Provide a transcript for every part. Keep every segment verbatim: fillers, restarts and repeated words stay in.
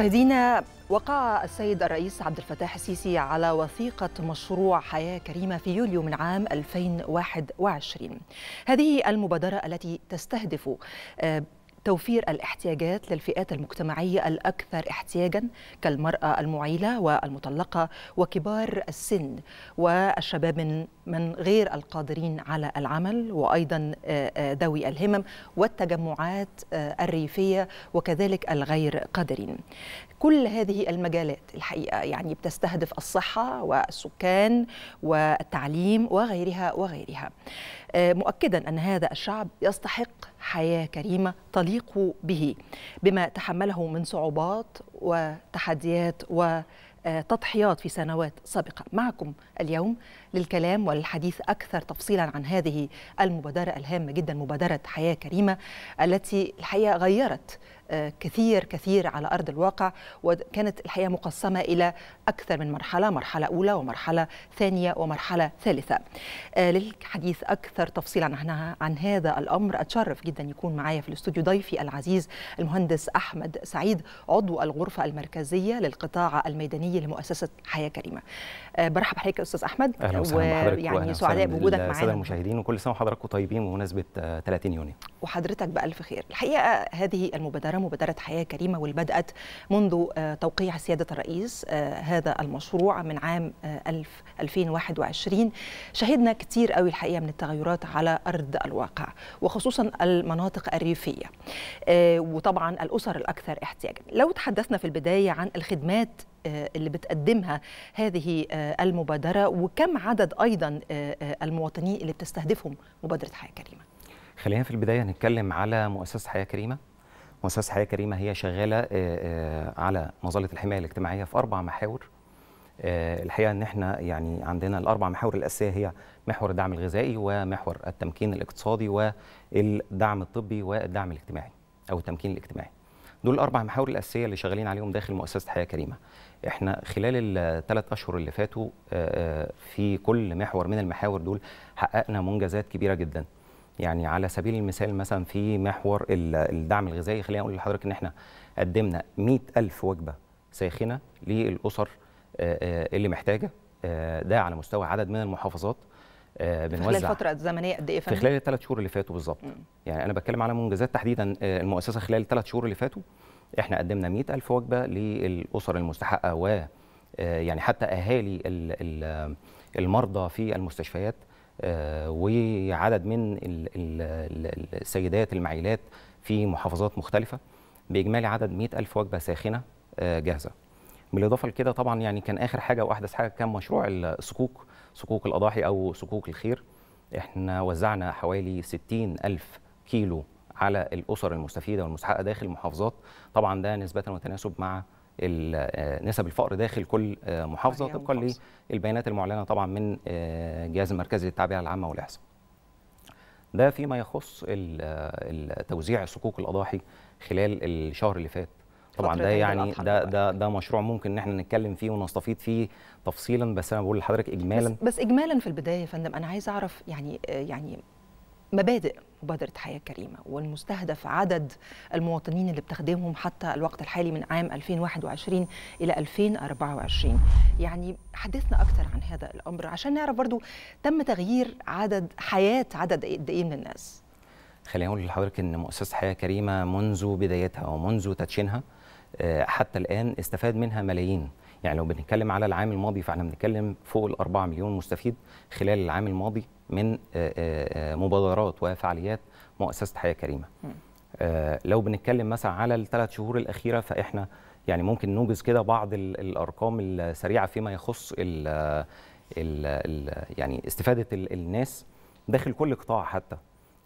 مشاهدينا، وقع السيد الرئيس عبد الفتاح السيسي على وثيقة مشروع حياة كريمة في يوليو من عام ألفين وواحد وعشرين. هذه المبادرة التي تستهدف توفير الاحتياجات للفئات المجتمعية الأكثر احتياجاً كالمرأة المعيلة والمطلقة وكبار السن والشباب من غير القادرين على العمل، وأيضاً ذوي الهمم والتجمعات الريفية وكذلك الغير قادرين. كل هذه المجالات الحقيقة يعني بتستهدف الصحة والسكان والتعليم وغيرها وغيرها، مؤكداً أن هذا الشعب يستحق حياة كريمة تليق به بما تحمله من صعوبات وتحديات وتضحيات في سنوات سابقة. معكم اليوم للكلام والحديث أكثر تفصيلا عن هذه المبادرة الهامة جدا، مبادرة حياة كريمة، التي الحقيقة غيرت كثير كثير على أرض الواقع، وكانت الحقيقة مقسمة إلى أكثر من مرحلة، مرحلة أولى ومرحلة ثانية ومرحلة ثالثة. للحديث أكثر تفصيلا عنها عن هذا الأمر أتشرف جدا يكون معايا في الاستوديو ضيفي العزيز المهندس أحمد سعيد، عضو الغرفة المركزية للقطاع الميداني لمؤسسة حياة كريمة. برحب بحضرتك أستاذ أحمد، ويعني سعداء بوجودك معانا. السادة المشاهدين، وكل سنة وحضراتكم طيبين بمناسبة ثلاثين يونيو. وحضرتك بألف خير. الحقيقة هذه المبادرة، مبادرة حياة كريمة، والبدأت منذ توقيع سيادة الرئيس هذا المشروع من عام ألفين وواحد وعشرين. شهدنا كتير قوي الحقيقة من التغيرات على أرض الواقع، وخصوصا المناطق الريفية وطبعا الأسر الأكثر احتياجا. لو تحدثنا في البداية عن الخدمات اللي بتقدمها هذه المبادرة، وكم عدد أيضا المواطنين اللي بتستهدفهم مبادرة حياة كريمة؟ خلينا في البداية نتكلم على مؤسسة حياة كريمة. مؤسسة حياة كريمة هي شغالة على مظلة الحماية الاجتماعية في أربع محاور. الحقيقة إن إحنا يعني عندنا الأربع محاور الأساسية، هي محور الدعم الغذائي ومحور التمكين الاقتصادي والدعم الطبي والدعم الاجتماعي أو التمكين الاجتماعي. دول الأربع محاور الأساسية اللي شغالين عليهم داخل مؤسسة حياة كريمة. إحنا خلال الثلاث أشهر اللي فاتوا في كل محور من المحاور دول حققنا منجزات كبيرة جدا. يعني على سبيل المثال، مثلا في محور الدعم الغذائي، خلينا اقول لحضرتك ان احنا قدمنا مئة ألف وجبه ساخنه للاسر اللي محتاجه، ده على مستوى عدد من المحافظات. بنوزع خلال الفتره الزمنيه قد ايه؟ في خلال الثلاث شهور اللي فاتوا بالظبط. يعني انا بتكلم على منجزات تحديدا المؤسسه خلال الثلاث شهور اللي فاتوا، احنا قدمنا مئة ألف وجبه للاسر المستحقه، و يعني حتى اهالي المرضى في المستشفيات، وعدد من السيدات المعيلات في محافظات مختلفة. بإجمالي عدد مئة ألف وجبة ساخنة جاهزة. بالإضافة لكده طبعا يعني كان آخر حاجة وأحدث حاجة كان مشروع الصكوك، صكوك الأضاحي أو صكوك الخير. إحنا وزعنا حوالي ستين ألف كيلو على الأسر المستفيدة والمستحقة داخل المحافظات. طبعا ده نسبة وتناسب مع نسب الفقر داخل كل محافظه طبقا للبيانات المعلنه طبعا من الجهاز المركزي للتعبئه العامه والاحصاء. ده فيما يخص توزيع صكوك الاضاحي خلال الشهر اللي فات. طبعا ده يعني ده ده ده مشروع ممكن ان احنا نتكلم فيه ونستفيد فيه تفصيلا، بس انا بقول لحضرتك اجمالا. بس, بس اجمالا في البدايه يا فندم، انا عايز اعرف يعني يعني مبادئ مبادرة حياة كريمة والمستهدف، عدد المواطنين اللي بتخدمهم حتى الوقت الحالي من عام ألفين وواحد وعشرين إلى ألفين وأربعة وعشرين. يعني حدثنا أكتر عن هذا الأمر عشان نعرف برضو تم تغيير عدد حياة عدد قد إيه من الناس. خليني أقول لحضرتك إن مؤسسة حياة كريمة منذ بدايتها ومنذ تدشينها حتى الآن استفاد منها ملايين. يعني لو بنتكلم على العام الماضي فاحنا بنتكلم فوق الأربعة مليون مستفيد خلال العام الماضي من مبادرات وفعاليات مؤسسة حياة كريمة. لو بنتكلم مثلا على الثلاث شهور الأخيرة، فإحنا يعني ممكن نوجز كده بعض الأرقام السريعة فيما يخص ال ال ال يعني استفادة الناس داخل كل قطاع. حتى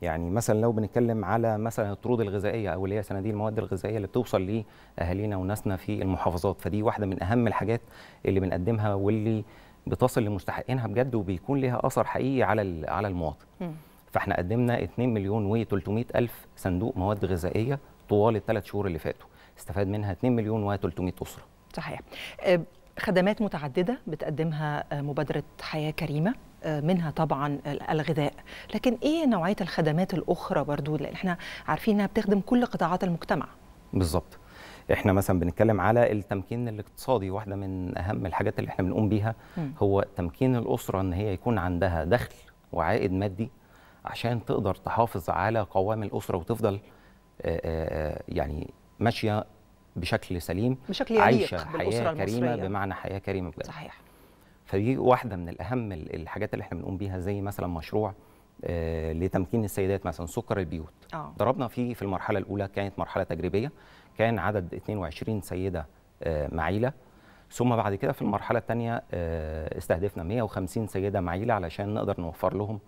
يعني مثلا لو بنتكلم على مثلا الطرود الغذائية أو اللي هي صناديق المواد الغذائية اللي بتوصل لأهالينا وناسنا في المحافظات، فدي واحدة من أهم الحاجات اللي بنقدمها واللي بتصل لمستحقينها بجد، وبيكون لها اثر حقيقي على على المواطن. م. فاحنا قدمنا اتنين مليون وتلتمية ألف صندوق مواد غذائيه طوال الثلاث شهور اللي فاتوا، استفاد منها اتنين مليون وتلتمية اسره. صحيح. خدمات متعدده بتقدمها مبادره حياه كريمه، منها طبعا الغذاء، لكن ايه نوعيه الخدمات الاخرى برضو؟ لان احنا عارفين انها بتخدم كل قطاعات المجتمع. بالظبط. احنا مثلا بنتكلم على التمكين الاقتصادي، واحده من اهم الحاجات اللي احنا بنقوم بيها هو تمكين الاسره ان هي يكون عندها دخل وعائد مادي عشان تقدر تحافظ على قوام الاسره وتفضل يعني ماشيه بشكل سليم، بشكل عايشه حياه كريمه، بمعنى حياه كريمه بجد. صحيح. فدي واحده من الاهم الحاجات اللي احنا بنقوم بيها، زي مثلا مشروع آه لتمكين السيدات مثلا سكر البيوت. أوه. ضربنا فيه في المرحله الاولى، كانت مرحله تجريبيه، كان عدد اثنين وعشرين سيده آه معيله، ثم بعد كده في المرحله الثانيه آه استهدفنا مئة وخمسين سيده معيله علشان نقدر نوفر لهم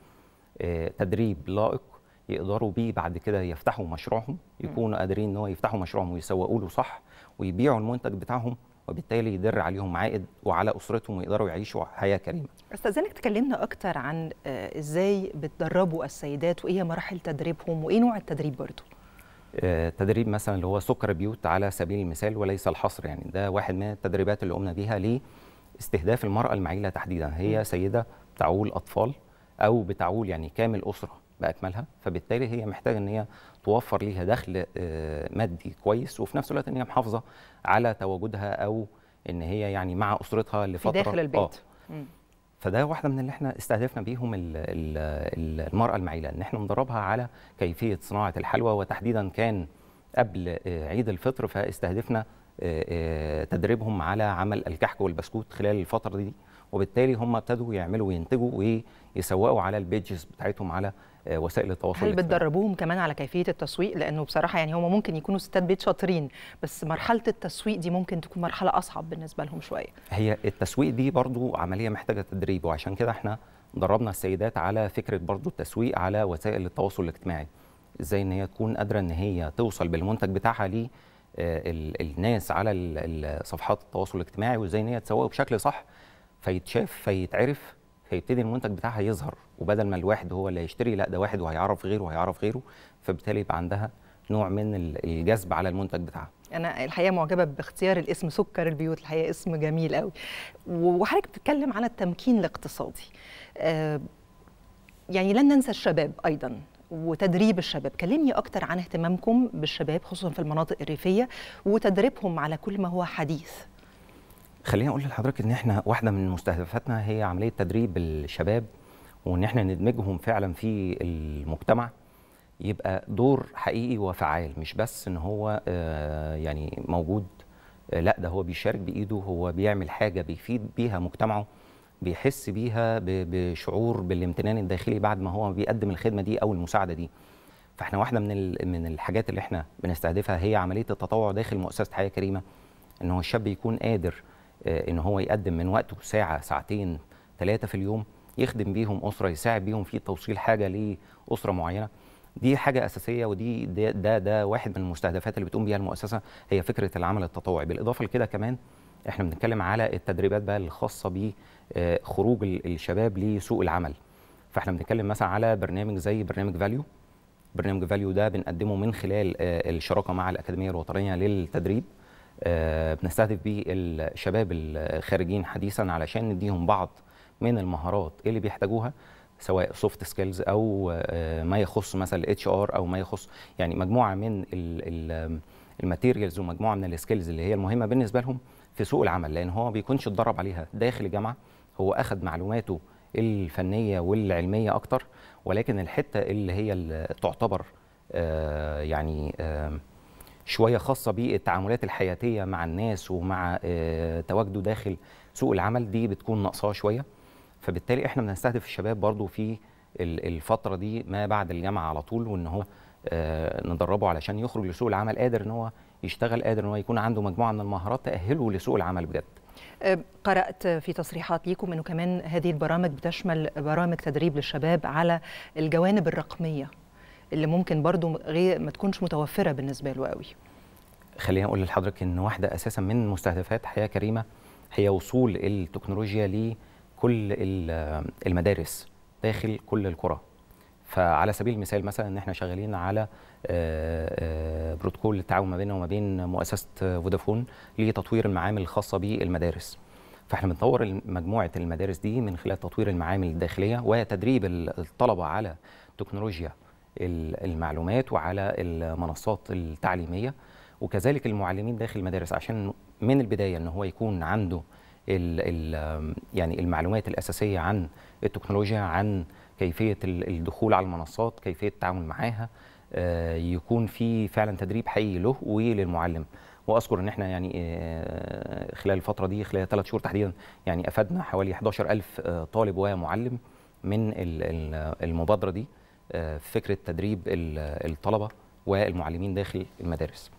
آه تدريب لائق يقدروا بيه بعد كده يفتحوا مشروعهم، يكونوا قادرين ان هو يفتحوا مشروعهم ويسوقوا له صح ويبيعوا المنتج بتاعهم، وبالتالي يدر عليهم عائد وعلى اسرتهم ويقدروا يعيشوا حياه كريمه. استاذنك تكلمنا اكتر عن ازاي بتدربوا السيدات وايه مراحل تدريبهم وايه نوع التدريب برضه؟ تدريب مثلا اللي هو سكر بيوت على سبيل المثال وليس الحصر، يعني ده واحد من التدريبات اللي قمنا بيها لاستهداف المراه المعيله تحديدا، هي سيده بتعول اطفال او بتعول يعني كامل اسره باكملها، فبالتالي هي محتاجه ان هي توفر ليها دخل مادي كويس، وفي نفس الوقت ان هي محافظه على تواجدها او ان هي يعني مع اسرتها لفتره داخل البيت. آه. فده واحده من اللي احنا استهدفنا بيهم ال ال المراه المعيله، ان احنا ندربها على كيفيه صناعه الحلوى، وتحديدا كان قبل عيد الفطر فاستهدفنا تدريبهم على عمل الكحك والبسكوت خلال الفتره دي، وبالتالي هم ابتدوا يعملوا وينتجوا ويسوقوا على البيجز بتاعتهم على وسائل التواصل. هل بتدربوهم كمان على كيفيه التسويق؟ لانه بصراحه يعني هم ممكن يكونوا ستات بيت شاطرين، بس مرحله التسويق دي ممكن تكون مرحله اصعب بالنسبه لهم شويه. هي التسويق دي برضو عمليه محتاجه تدريب، وعشان كده احنا دربنا السيدات على فكره برضو التسويق على وسائل التواصل الاجتماعي، ازاي ان هي تكون قادره ان هي توصل بالمنتج بتاعها ليه الناس على صفحات التواصل الاجتماعي، وازاي ان هي تسوقه بشكل صح فيتشاف فيتعرف، فيبتدي المنتج بتاعها يظهر، وبدل ما الواحد هو اللي يشتري، لا ده واحد وهيعرف غيره وهيعرف غيره، فبالتالي يبقى عندها نوع من الجذب على المنتج بتاعها. انا الحقيقه معجبه باختيار الاسم سكر البيوت، الحقيقه اسم جميل قوي. وحضرتك بتتكلم على التمكين الاقتصادي. آه يعني لن ننسى الشباب ايضا وتدريب الشباب، كلمني اكتر عن اهتمامكم بالشباب خصوصا في المناطق الريفيه وتدريبهم على كل ما هو حديث. خليني اقول لحضرتك ان احنا واحده من مستهدفاتنا هي عمليه تدريب الشباب، وان احنا ندمجهم فعلا في المجتمع، يبقى دور حقيقي وفعال، مش بس ان هو يعني موجود، لا ده هو بيشارك بايده، هو بيعمل حاجه بيفيد بيها مجتمعه، بيحس بيها بشعور بالامتنان الداخلي بعد ما هو بيقدم الخدمه دي او المساعده دي. فاحنا واحده من من الحاجات اللي احنا بنستهدفها هي عمليه التطوع داخل مؤسسه حياه كريمه، ان هو الشاب يكون قادر ان هو يقدم من وقته ساعه ساعتين ثلاثه في اليوم يخدم بيهم اسره، يساعد بيهم في توصيل حاجه لاسره معينه. دي حاجه اساسيه، ودي ده ده, ده واحد من المستهدفات اللي بتقوم بيها المؤسسه، هي فكره العمل التطوعي. بالاضافه لكده كمان احنا بنتكلم على التدريبات بقى الخاصه بخروج الشباب لسوق العمل، فاحنا بنتكلم مثلا على برنامج زي برنامج فاليو. برنامج فاليو ده بنقدمه من خلال الشراكه مع الاكاديميه الوطنيه للتدريب، بنستهدف بيه الشباب الخارجين حديثا علشان نديهم بعض من المهارات اللي بيحتاجوها، سواء سوفت سكيلز او ما يخص مثلا الاتش ار، او ما يخص يعني مجموعه من الماتيريالز ومجموعه من السكيلز اللي هي المهمه بالنسبه لهم في سوق العمل، لان هو ما بيكونش اتدرب عليها داخل الجامعه، هو اخذ معلوماته الفنيه والعلميه اكتر، ولكن الحته اللي هي اللي تعتبر آآ يعني آآ شويه خاصه بالتعاملات الحياتيه مع الناس ومع تواجده داخل سوق العمل دي بتكون ناقصاه شويه، فبالتالي احنا بنستهدف الشباب برضو في الفتره دي ما بعد الجامعه على طول، وان هو ندربه علشان يخرج لسوق العمل قادر ان هو يشتغل، قادر ان هو يكون عنده مجموعه من المهارات تاهله لسوق العمل بجد. قرأت في تصريحات ليكم انه كمان هذه البرامج بتشمل برامج تدريب للشباب على الجوانب الرقميه اللي ممكن برضو غير ما تكونش متوفرة بالنسبة له قوي. خلينا أقول لحضرتك إن واحدة أساساً من مستهدفات حياة كريمة هي وصول التكنولوجيا لكل المدارس داخل كل القرى. فعلى سبيل المثال مثلاً إن إحنا شغالين على بروتوكول التعاون ما بيننا وما بين مؤسسة فودافون لتطوير المعامل الخاصة بالمدارس. فإحنا بنطور مجموعة المدارس دي من خلال تطوير المعامل الداخلية وتدريب الطلبة على تكنولوجيا المعلومات وعلى المنصات التعليميه، وكذلك المعلمين داخل المدارس، عشان من البدايه ان هو يكون عنده ال ال يعني المعلومات الاساسيه عن التكنولوجيا، عن كيفيه الدخول على المنصات، كيفيه التعامل معاها، يكون في فعلا تدريب حقيقي له وللمعلم. واذكر ان احنا يعني خلال الفتره دي، خلال ثلاث شهور تحديدا، يعني افدنا حوالي أحد عشر ألف طالب ومعلم من المبادره دي في فكره تدريب الطلبه والمعلمين داخل المدارس.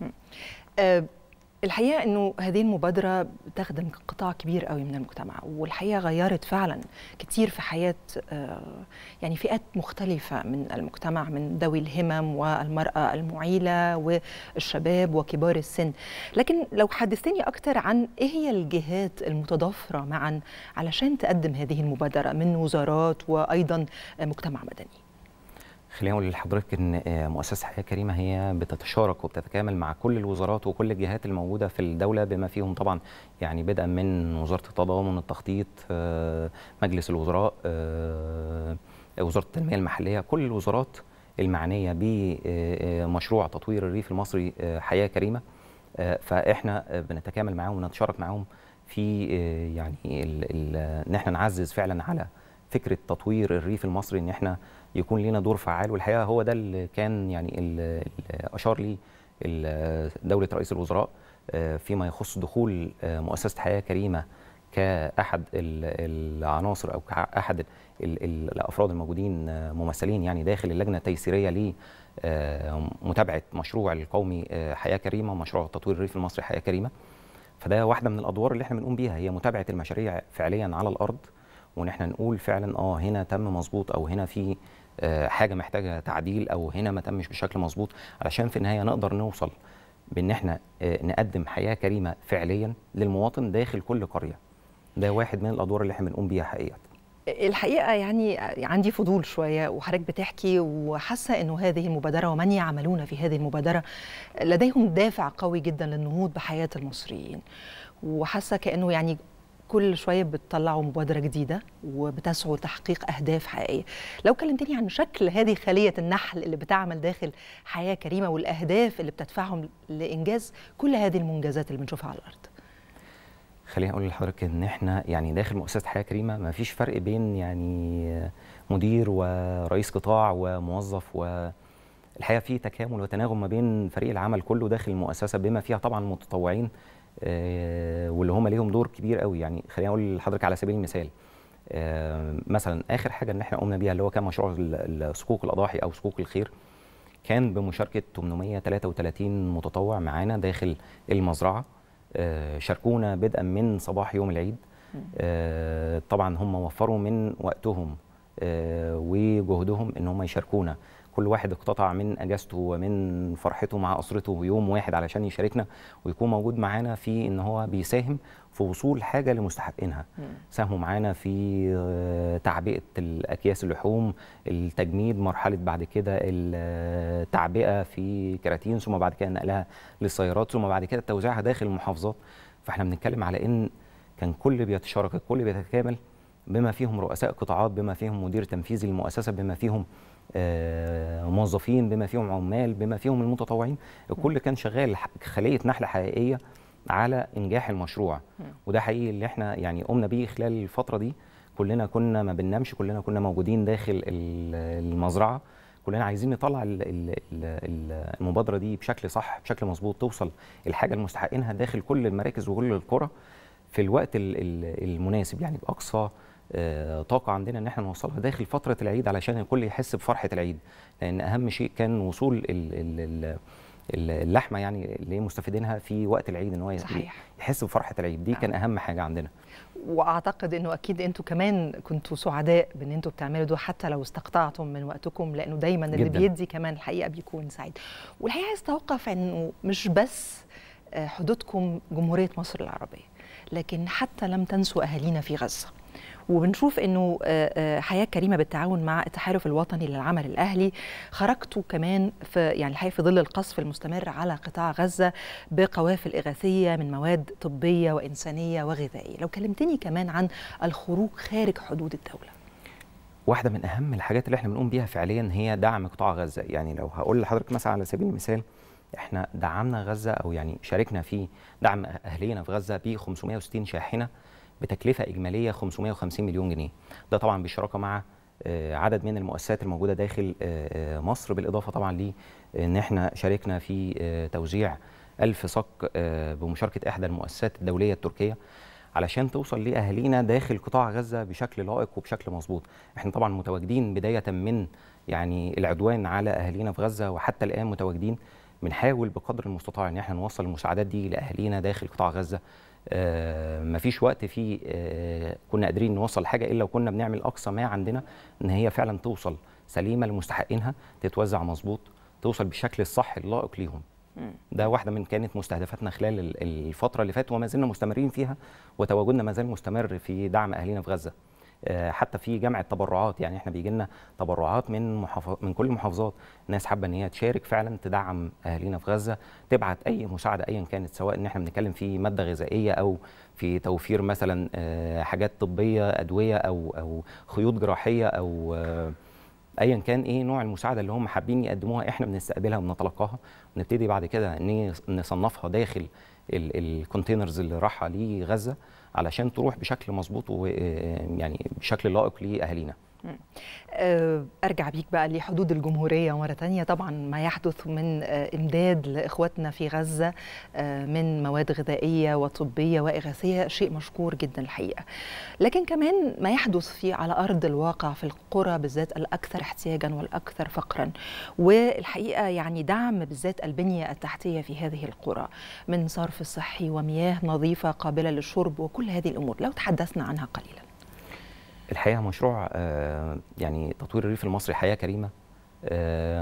الحقيقه انه هذه المبادره بتخدم قطاع كبير قوي من المجتمع، والحقيقه غيرت فعلا كتير في حياه يعني فئات مختلفه من المجتمع، من ذوي الهمم والمراه المعيله والشباب وكبار السن. لكن لو حدثتني اكتر عن ايه هي الجهات المتضافره معا علشان تقدم هذه المبادره من وزارات وايضا مجتمع مدني. خليني اقول لحضرتك ان مؤسسه حياه كريمه هي بتتشارك وبتتكامل مع كل الوزارات وكل الجهات الموجوده في الدوله، بما فيهم طبعا يعني بدءا من وزاره التضامن، التخطيط، مجلس الوزراء، وزاره التنميه المحليه، كل الوزارات المعنيه بمشروع تطوير الريف المصري حياه كريمه. فاحنا بنتكامل معاهم ونتشارك معاهم في يعني ان احنا نعزز فعلا على فكره تطوير الريف المصري، ان احنا يكون لينا دور فعال. والحقيقه هو ده اللي كان يعني اللي اشار لي دوله رئيس الوزراء فيما يخص دخول مؤسسه حياه كريمه كاحد العناصر او كاحد الافراد الموجودين ممثلين يعني داخل اللجنه التيسيريه لمتابعه مشروع القومي حياه كريمه، مشروع تطوير الريف المصري حياه كريمه. فده واحده من الادوار اللي احنا بنقوم بيها، هي متابعه المشاريع فعليا على الارض، وان احنا نقول فعلا اه هنا تم مظبوط، او هنا في حاجه محتاجه تعديل، او هنا ما تمش بشكل مظبوط، علشان في النهايه نقدر نوصل بان احنا نقدم حياه كريمه فعليا للمواطن داخل كل قريه. ده واحد من الادوار اللي احنا بنقوم بيها حقيقه. الحقيقه يعني عندي فضول شويه، وحضرتك بتحكي وحاسه انه هذه المبادره ومن يعملون في هذه المبادره لديهم دافع قوي جدا للنهوض بحياه المصريين، وحاسه كانه يعني كل شويه بتطلعوا مبادره جديده وبتسعوا لتحقيق اهداف حقيقيه. لو كلمتني عن شكل هذه خليه النحل اللي بتعمل داخل حياه كريمه والاهداف اللي بتدفعهم لانجاز كل هذه المنجزات اللي بنشوفها على الارض. خليني اقول لحضرتك ان احنا يعني داخل مؤسسه حياه كريمه ما فيش فرق بين يعني مدير ورئيس قطاع وموظف، والحقيقه في تكامل وتناغم ما بين فريق العمل كله داخل المؤسسه، بما فيها طبعا المتطوعين واللي هم ليهم دور كبير قوي. يعني خليني اقول لحضرتك على سبيل المثال مثلا اخر حاجه ان احنا قمنا بيها اللي هو كان مشروع صكوك الاضاحي او صكوك الخير، كان بمشاركه ثمانمئة وثلاثة وثلاثين متطوع معانا داخل المزرعه، شاركونا بدءا من صباح يوم العيد. طبعا هم وفروا من وقتهم وجهدهم ان هم يشاركونا، كل واحد اقتطع من اجازته ومن فرحته مع اسرته يوم واحد علشان يشاركنا ويكون موجود معانا في ان هو بيساهم في وصول حاجه لمستحقينها. ساهموا معانا في تعبئه الاكياس اللحوم، التجميد، مرحله بعد كده التعبئه في كراتين، ثم بعد كده نقلها للسيارات، ثم بعد كده توزيعها داخل المحافظات. فاحنا بنتكلم على ان كان كل بيتشارك، الكل بيتكامل، بما فيهم رؤساء قطاعات، بما فيهم مدير تنفيذي للمؤسسه، بما فيهم موظفين، بما فيهم عمال، بما فيهم المتطوعين، الكل كان شغال خلية نحل حقيقية على إنجاح المشروع. وده حقيقي اللي احنا يعني قمنا بيه خلال الفترة دي، كلنا كنا ما بننامش، كلنا كنا موجودين داخل المزرعة، كلنا عايزين نطلع المبادرة دي بشكل صح، بشكل مظبوط، توصل الحاجة المستحقينها داخل كل المراكز وكل القرى في الوقت المناسب، يعني بأقصى طاقة عندنا ان احنا نوصلها داخل فترة العيد علشان الكل يحس بفرحة العيد، لأن أهم شيء كان وصول اللحمة يعني لمستفيدينها في وقت العيد، ان هو يحس بفرحة العيد، دي كان أهم حاجة عندنا. واعتقد انه اكيد انتوا كمان كنتوا سعداء بان انتوا بتعملوا ده حتى لو استقطعتم من وقتكم، لانه دايما اللي جداً. بيدي كمان الحقيقة بيكون سعيد. والحقيقة عايز اتوقف انه مش بس حدودكم جمهورية مصر العربية، لكن حتى لم تنسوا أهالينا في غزة، وبنشوف انه حياه كريمه بالتعاون مع التحالف الوطني للعمل الاهلي خرجتوا كمان في يعني الحقيقه في ظل القصف المستمر على قطاع غزه بقوافل اغاثيه من مواد طبيه وانسانيه وغذائيه. لو كلمتني كمان عن الخروج خارج حدود الدوله. واحده من اهم الحاجات اللي احنا بنقوم بيها فعليا هي دعم قطاع غزه. يعني لو هقول لحضرتك مثلا على سبيل المثال احنا دعمنا غزه او يعني شاركنا في دعم اهلينا في غزه ب خمسمائة وستين شاحنه بتكلفه اجماليه خمسمائة وخمسين مليون جنيه. ده طبعا بالشراكه مع عدد من المؤسسات الموجوده داخل مصر، بالاضافه طبعا لان احنا شاركنا في توزيع ألف صك بمشاركه احدى المؤسسات الدوليه التركيه علشان توصل لاهالينا داخل قطاع غزه بشكل لائق وبشكل مظبوط. احنا طبعا متواجدين بدايه من يعني العدوان على اهالينا في غزه وحتى الان متواجدين، بنحاول بقدر المستطاع ان احنا نوصل المساعدات دي لاهالينا داخل قطاع غزه. آه مفيش وقت فيه آه كنا قادرين نوصل حاجه الا وكنا بنعمل اقصى ما عندنا ان هي فعلا توصل سليمه لمستحقينها، تتوزع مظبوط، توصل بالشكل الصح اللائق ليهم. ده واحده من كانت مستهدفاتنا خلال الفتره اللي فاتت وما زلنا مستمرين فيها، وتواجدنا ما زال مستمر في دعم اهالينا في غزه. حتى في جمع التبرعات، يعني احنا بيجي لنا تبرعات من محافظ من كل المحافظات، ناس حابه ان هي تشارك فعلا تدعم اهالينا في غزه، تبعت اي مساعده ايا كانت، سواء ان احنا بنتكلم في ماده غذائيه او في توفير مثلا حاجات طبيه، ادويه او او خيوط جراحيه او ايا كان ايه نوع المساعده اللي هم حابين يقدموها، احنا بنستقبلها وبنتلقاها ونبتدي بعد كده نصنفها داخل الكونتينرز اللي راحه لغزه علشان تروح بشكل مظبوط ويعني بشكل لائق لاهالينا. ارجع بيك بقى لحدود الجمهوريه مره ثانيه، طبعا ما يحدث من امداد لاخواتنا في غزه من مواد غذائيه وطبيه واغاثيه شيء مشكور جدا الحقيقه، لكن كمان ما يحدث في على ارض الواقع في القرى بالذات الاكثر احتياجا والاكثر فقرا، والحقيقه يعني دعم بالذات البنيه التحتيه في هذه القرى من صرف صحي ومياه نظيفه قابله للشرب وكل هذه الامور، لو تحدثنا عنها قليلا. الحقيقه مشروع يعني تطوير الريف المصري حياه كريمه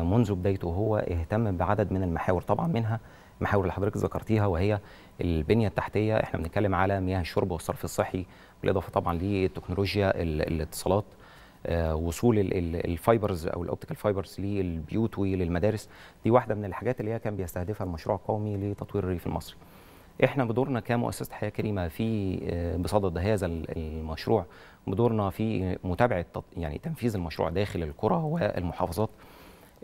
منذ بدايته هو اهتم بعدد من المحاور، طبعا منها المحاور اللي حضرتك ذكرتيها وهي البنيه التحتيه، احنا بنتكلم على مياه الشرب والصرف الصحي، بالاضافه طبعا للتكنولوجيا الاتصالات، وصول الفايبرز او الاوبتيكال فايبرز للبيوت وللمدارس. دي واحده من الحاجات اللي هي كان بيستهدفها المشروع القومي لتطوير الريف المصري. احنا بدورنا كمؤسسه حياه كريمه في بصدد هذا المشروع، بدورنا في متابعه يعني تنفيذ المشروع داخل القرى والمحافظات.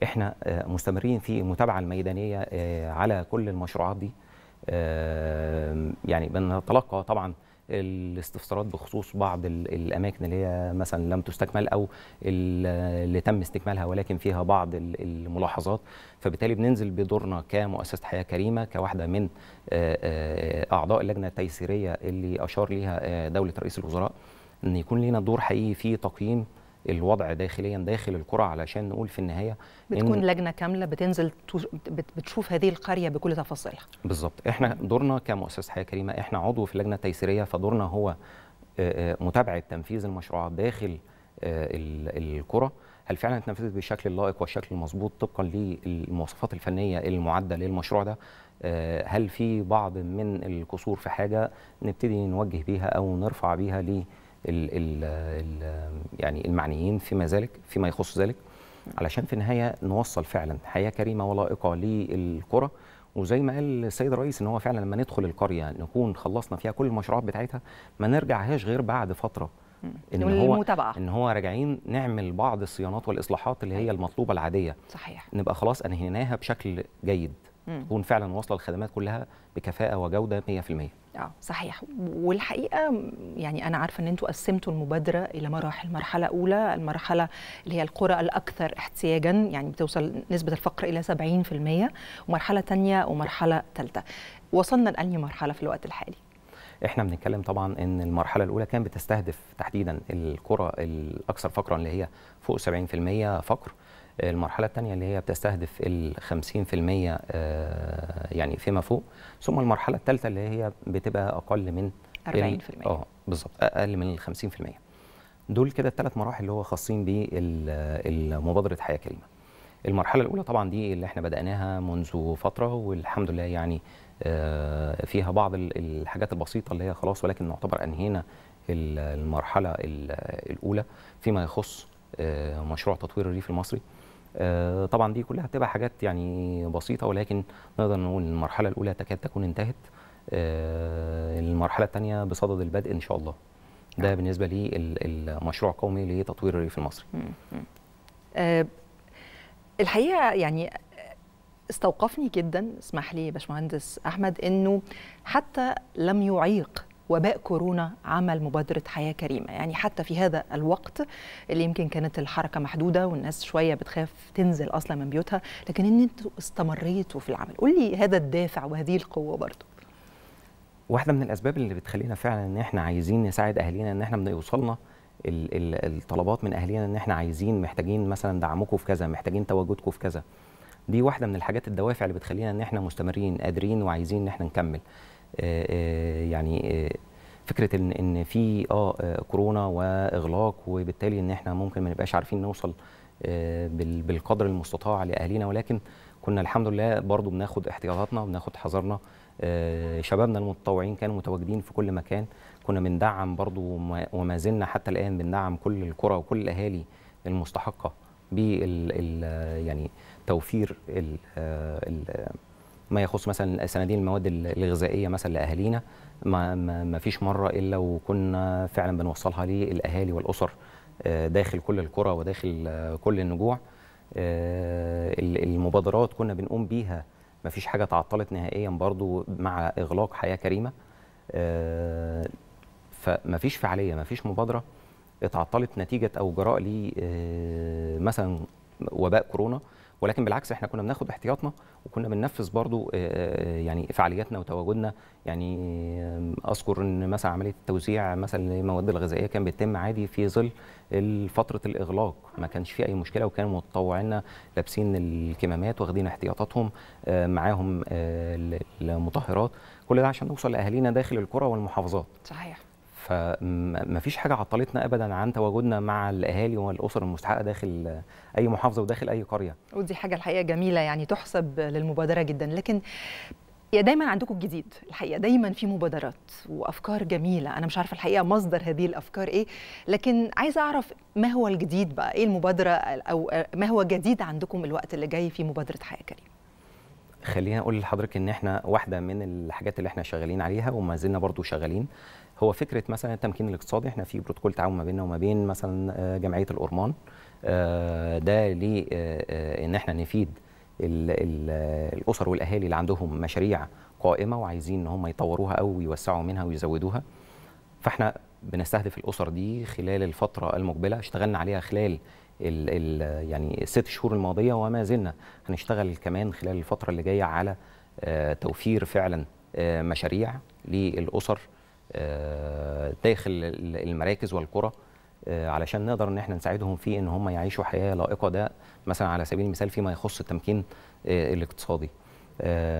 احنا مستمرين في المتابعه الميدانيه على كل المشروعات دي، يعني بنتلقى طبعا الاستفسارات بخصوص بعض الاماكن اللي هي مثلا لم تستكمل او اللي تم استكمالها ولكن فيها بعض الملاحظات، فبالتالي بننزل بدورنا كمؤسسه حياه كريمه كواحده من اعضاء اللجنه التيسيريه اللي اشار ليها دوله رئيس الوزراء، ان يكون لينا دور حقيقي في تقييم الوضع داخليا داخل القرى علشان نقول في النهايه بتكون لجنه كامله بتنزل بتشوف هذه القريه بكل تفاصيلها. بالظبط، احنا دورنا كمؤسسه حياه كريمه، احنا عضو في اللجنه التيسيريه، فدورنا هو متابعه تنفيذ المشروعات داخل القرى، هل فعلا اتنفذت بالشكل اللائق والشكل المظبوط طبقا للمواصفات الفنيه المعده للمشروع ده، هل في بعض من القصور في حاجه نبتدي نوجه بيها او نرفع بيها ل ال ال يعني المعنيين فيما ذلك فيما يخص ذلك، علشان في النهايه نوصل فعلا حياه كريمه ولائقه للقرى. وزي ما قال السيد الرئيس ان هو فعلا لما ندخل القريه نكون خلصنا فيها كل المشروعات بتاعتها، ما نرجعهاش غير بعد فتره ان هو ان هو راجعين نعمل بعض الصيانات والاصلاحات اللي هي المطلوبه العاديه. صحيح، نبقى خلاص انهيناها بشكل جيد، تكون فعلا واصله الخدمات كلها بكفاءه وجوده مئة في المئة. اه صحيح، والحقيقه يعني انا عارفه ان انتوا قسمتوا المبادره الى مراحل، مرحله اولى المرحله اللي هي القرى الاكثر احتياجا يعني بتوصل نسبه الفقر الى سبعين في المئة، ومرحله ثانيه ومرحله ثالثه. وصلنا لأنهي مرحله في الوقت الحالي؟ احنا بنتكلم طبعا ان المرحله الاولى كانت بتستهدف تحديدا القرى الاكثر فقرا اللي هي فوق سبعين في المئة فقر، المرحله الثانيه اللي هي بتستهدف ال خمسين في المئة يعني فيما فوق، ثم المرحله الثالثه اللي هي بتبقى اقل من أربعين في المئة. اه بالظبط، اقل من ال خمسين في المئة. دول كده الثلاث مراحل اللي هو خاصين بمبادره حياه كريمه. المرحله الاولى طبعا دي اللي احنا بدأناها منذ فتره والحمد لله يعني فيها بعض الحاجات البسيطه اللي هي خلاص، ولكن نعتبر انهينا المرحله الاولى فيما يخص مشروع تطوير الريف المصري. طبعا دي كلها بتبقى حاجات يعني بسيطه، ولكن نقدر نقول المرحله الاولى تكاد تكون انتهت، المرحله الثانيه بصدد البدء ان شاء الله. ده بالنسبه لي المشروع القومي لتطوير الريف المصري. الحقيقه يعني استوقفني جدا، اسمح لي باشمهندس احمد، انه حتى لم يعيق وباء كورونا عمل مبادرة حياة كريمة. يعني حتى في هذا الوقت اللي يمكن كانت الحركة محدودة والناس شوية بتخاف تنزل أصلا من بيوتها، لكن إن أنتوا استمريتوا في العمل، قول لي هذا الدافع وهذه القوة برضو. واحدة من الأسباب اللي بتخلينا فعلا إن إحنا عايزين نساعد أهلينا، إن إحنا بنوصلنا الطلبات من أهلينا إن إحنا عايزين، محتاجين مثلا دعمكم في كذا، محتاجين تواجدكم في كذا. دي واحدة من الحاجات الدوافع اللي بتخلينا إن إحنا مستمرين قادرين وعايزين إن إحنا نكمل. يعني فكره ان ان في اه كورونا واغلاق، وبالتالي ان احنا ممكن ما نبقاش عارفين نوصل بالقدر المستطاع لاهالينا، ولكن كنا الحمد لله برضو بناخد احتياطاتنا وبناخد حذرنا. شبابنا المتطوعين كانوا متواجدين في كل مكان، كنا بندعم برضو وما زلنا حتى الان بندعم كل القرى وكل الاهالي المستحقه بال يعني توفير ال ال ما يخص مثلا صناديق المواد الغذائيه مثلا لاهالينا. ما, ما, ما فيش مره الا وكنا فعلا بنوصلها للاهالي والاسر داخل كل القرى وداخل كل النجوع. المبادرات كنا بنقوم بيها، ما فيش حاجه تعطلت نهائيا برضو مع اغلاق حياه كريمه. فما فيش فعاليه، ما فيش مبادره اتعطلت نتيجه او جراء لي مثلا وباء كورونا، ولكن بالعكس احنا كنا بناخد احتياطنا وكنا بننفذ برضو يعني فعالياتنا وتواجدنا. يعني اذكر ان مثلا عمليه التوزيع مثلا للمواد الغذائيه كان بيتم عادي في ظل فتره الاغلاق، ما كانش في اي مشكله، وكانوا متطوعينا لابسين الكمامات واخدين احتياطاتهم معاهم المطهرات، كل ده عشان نوصل لاهالينا داخل القرى والمحافظات. صحيح. فما فيش حاجه عطلتنا ابدا عن تواجدنا مع الاهالي والاسر المستحقه داخل اي محافظه وداخل اي قريه. ودي حاجه الحقيقه جميله، يعني تحسب للمبادره جدا. لكن يا دايما عندكم الجديد، الحقيقه دايما في مبادرات وافكار جميله، انا مش عارفه الحقيقه مصدر هذه الافكار ايه، لكن عايزه اعرف ما هو الجديد بقى، ايه المبادره او ما هو جديد عندكم الوقت اللي جاي في مبادره حياه كريمه؟ خلينا اقول لحضرتك ان احنا واحده من الحاجات اللي احنا شغالين عليها وما زلنا برضو شغالين هو فكره مثلا التمكين الاقتصادي. احنا في بروتوكول تعاون ما بيننا وما بين مثلا جمعيه الأورمان، ده ليه ان احنا نفيد ال ال الاسر والاهالي اللي عندهم مشاريع قائمه وعايزين ان هم يطوروها او يوسعوا منها ويزودوها. فاحنا بنستهدف الاسر دي خلال الفتره المقبله، اشتغلنا عليها خلال ال ال يعني الست شهور الماضيه وما زلنا هنشتغل كمان خلال الفتره اللي جايه على توفير فعلا مشاريع للاسر داخل المراكز والقرى علشان نقدر ان احنا نساعدهم في ان هم يعيشوا حياه لائقه. ده مثلا على سبيل المثال فيما يخص التمكين الاقتصادي.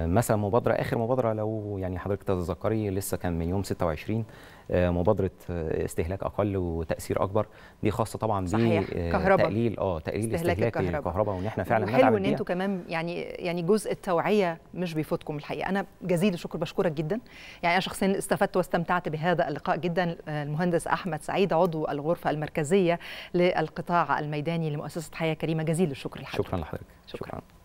مثلا مبادره اخر مبادره لو يعني حضرتك تتذكري لسه كان من يوم ستة وعشرين، مبادره استهلاك اقل وتاثير اكبر، دي خاصه طبعا بتقليل اه تقليل استهلاك الكهرباء، وان احنا فعلا ندعم. حلو ان انتوا كمان يعني يعني جزء التوعيه مش بيفوتكم الحقيقه. انا جزيل الشكر بشكرك جدا، يعني انا شخصيا استفدت واستمتعت بهذا اللقاء جدا. المهندس احمد سعيد عضو الغرفه المركزيه للقطاع الميداني لمؤسسه حياه كريمه، جزيل الشكر لحضرتك. شكرا لحضرتك. شكرا.